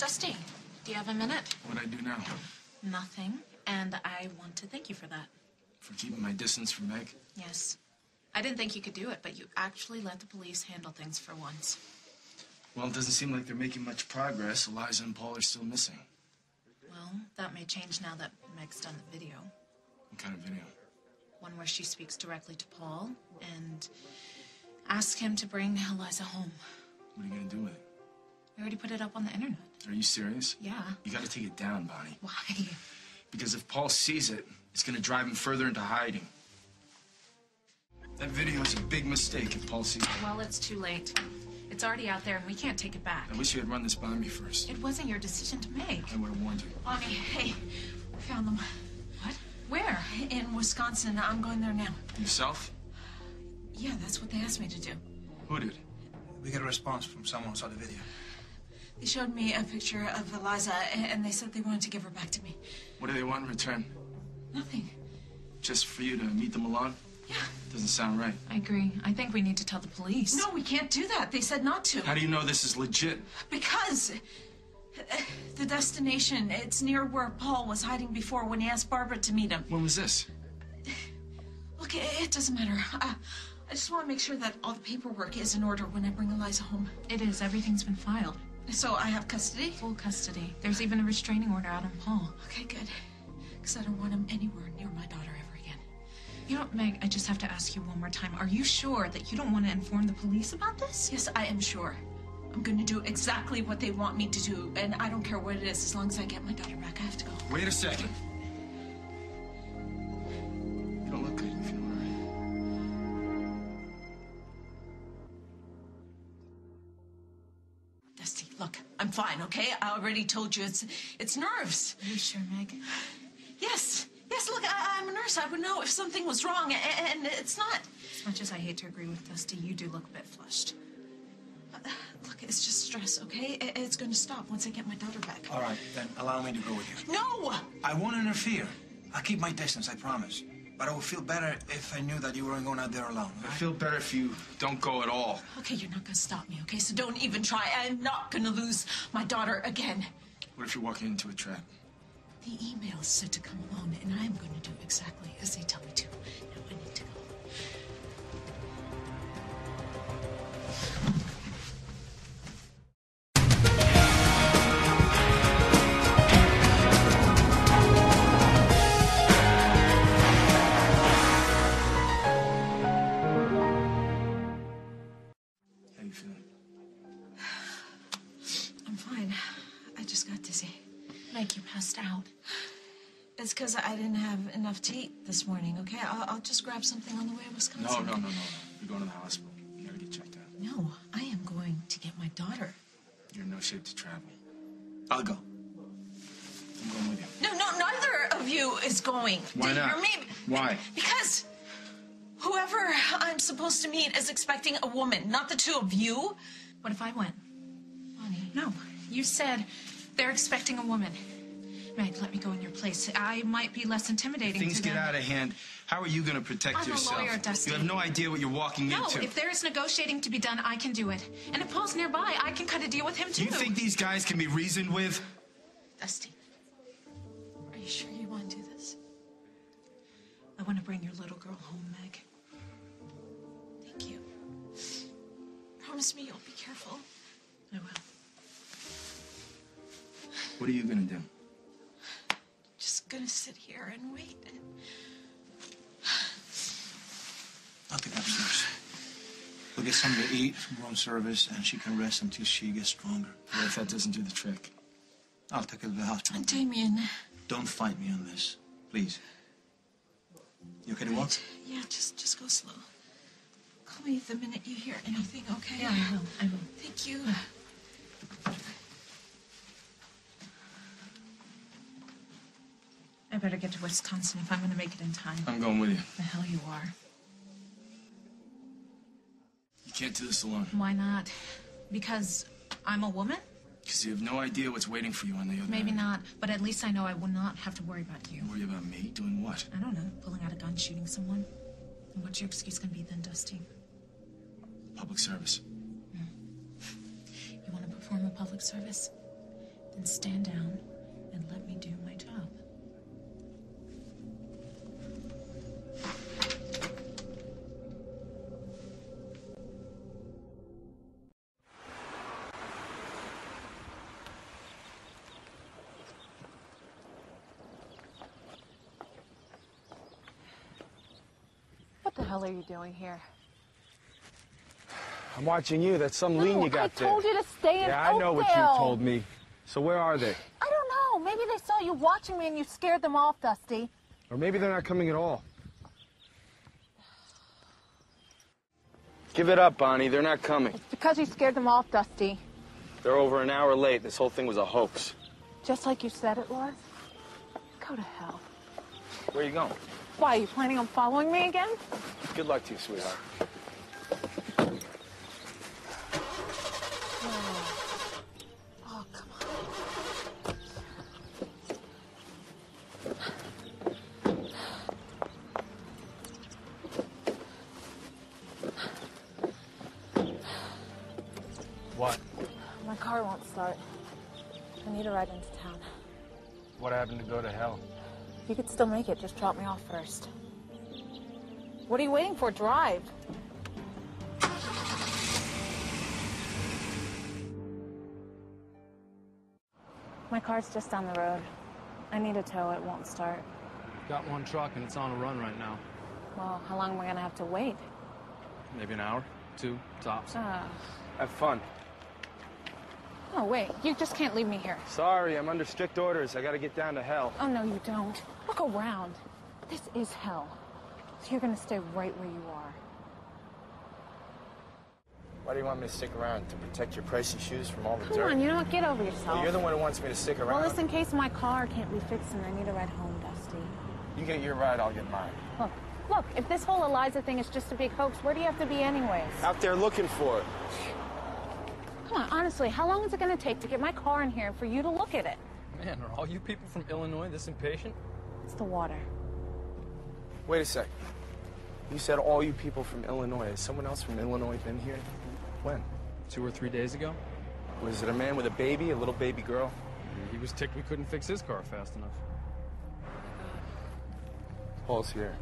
Dusty, do you have a minute? What'd I do now? Nothing, and I want to thank you for that. For keeping my distance from Meg? Yes. I didn't think you could do it, but you actually let the police handle things for once. Well, it doesn't seem like they're making much progress. Eliza and Paul are still missing. Well, that may change now that Meg's done the video. What kind of video? One where she speaks directly to Paul and asks him to bring Eliza home. What are you going to do with it? I already put it up on the internet. Are you serious? Yeah. You got to take it down, Bonnie. Why? Because if Paul sees it, it's going to drive him further into hiding. That video is a big mistake if Paul sees it. Well, it's too late. It's already out there, and we can't take it back. I wish you had run this by me first. It wasn't your decision to make. I would have warned you. Bonnie, hey, I found them. What? Where? In Wisconsin. I'm going there now. Yourself? Yeah, that's what they asked me to do. Who did? We got a response from someone who saw the video. They showed me a picture of Eliza, and they said they wanted to give her back to me. What do they want in return? Nothing. Just for you to meet them alone? Yeah. Doesn't sound right. I agree. I think we need to tell the police. No, we can't do that. They said not to. How do you know this is legit? Because the destination, it's near where Paul was hiding before when he asked Barbara to meet him. When was this? Look, it doesn't matter. I just want to make sure that all the paperwork is in order when I bring Eliza home. It is. Everything's been filed. So I have custody? Full custody. There's even a restraining order out on Paul. Okay, good. Because I don't want him anywhere near my daughter ever again. You know, Meg, I just have to ask you one more time. Are you sure that you don't want to inform the police about this? Yes, I am sure. I'm going to do exactly what they want me to do, and I don't care what it is. As long as I get my daughter back, I have to go. Wait a second. You don't look good. You feel all right. Dusty, look, I'm fine, okay? I already told you it's nerves. Are you sure, Meg? Yes. Yes, look, I'm a nurse. I would know if something was wrong, and it's not. As much as I hate to agree with Dusty, you do look a bit flushed. Look, it's just stress, okay? It's going to stop once I get my daughter back. All right, then allow me to go with you. No! I won't interfere. I'll keep my distance, I promise. But I would feel better if I knew that you weren't going out there alone. Right? I feel better if you don't go at all. Okay, you're not going to stop me, okay? So don't even try. I'm not going to lose my daughter again. What if you're walking into a trap? The email said to come alone, and I'm going to do exactly as they tell me to. Now I need to go. How are you feeling? I'm fine. I just got dizzy. Like you passed out. It's because I didn't have enough to eat this morning, okay? I'll just grab something on the way to Wisconsin. No, no, no, no. You're going to the hospital. You gotta get checked out. No, I am going to get my daughter. You're in no shape to travel. I'll go. I'm going with you. No, no, neither of you is going. Why not? Or maybe, why? Because whoever I'm supposed to meet is expecting a woman, not the two of you. What if I went? Bonnie. No, you said... They're expecting a woman. Meg, let me go in your place. I might be less intimidating. Things get out of hand. How are you going to protect yourself? I'm a lawyer, Dusty. You have no idea what you're walking into. No, if there is negotiating to be done, I can do it. And if Paul's nearby, I can cut a deal with him, too. Do you think these guys can be reasoned with? Dusty, are you sure you want to do this? I want to bring your little girl home, Meg. Thank you. Promise me you'll be careful. I will. What are you gonna do? Just gonna sit here and wait. I'll take her upstairs. We'll get something to eat, some room service, and she can rest until she gets stronger. What if that doesn't do the trick? I'll take her to the hospital. Damien. Don't fight me on this, please. You okay to walk? Yeah, just go slow. Call me the minute you hear anything, okay? Yeah, I will. I will. Thank you. I better get to Wisconsin if I'm going to make it in time. I'm going with you. The hell you are. You can't do this alone. Why not? Because I'm a woman? Because you have no idea what's waiting for you on the other end. Maybe not, but at least I know I will not have to worry about you. Worry about me? Doing what? I don't know. Pulling out a gun, shooting someone. And what's your excuse going to be then, Dusty? Public service. Mm. You want to perform a public service? and stand down and let me do my job. What the hell are you doing here? I'm watching you. That's some lean you got there. I told you to stay in Oakdale. Yeah, I know what you told me. So where are they? I don't know. Maybe they saw you watching me and you scared them off, Dusty. Or maybe they're not coming at all. Give it up, Bonnie. They're not coming. It's because you scared them off, Dusty. They're over an hour late. This whole thing was a hoax. Just like you said it was? Go to hell. Where are you going? Why, are you planning on following me again? Good luck to you, sweetheart. I need a ride into town. What happened to go to hell? You could still make it. Just drop me off first. What are you waiting for? Drive. My car's just down the road. I need a tow. It won't start. Got one truck and it's on a run right now. Well, how long am I going to have to wait? Maybe an hour, two, tops. Have fun. Oh, wait. You just can't leave me here. Sorry, I'm under strict orders. I gotta get down to hell. Oh, no, you don't. Look around. This is hell. So you're gonna stay right where you are. Why do you want me to stick around? To protect your pricey shoes from all the dirt? Come on, you know what? Get over yourself. Well, you're the one who wants me to stick around. Well, listen, in case my car can't be fixed and I need a ride home, Dusty. You get your ride, I'll get mine. Look, if this whole Eliza thing is just a big hoax, where do you have to be anyways? Out there looking for it. Come on, honestly, how long is it going to take to get my car in here and for you to look at it? Man, are all you people from Illinois this impatient? It's the water. Wait a sec. You said all you people from Illinois. Has someone else from Illinois been here? When? 2 or 3 days ago. Was it a man with a baby, a little baby girl? He was ticked we couldn't fix his car fast enough. Paul's here.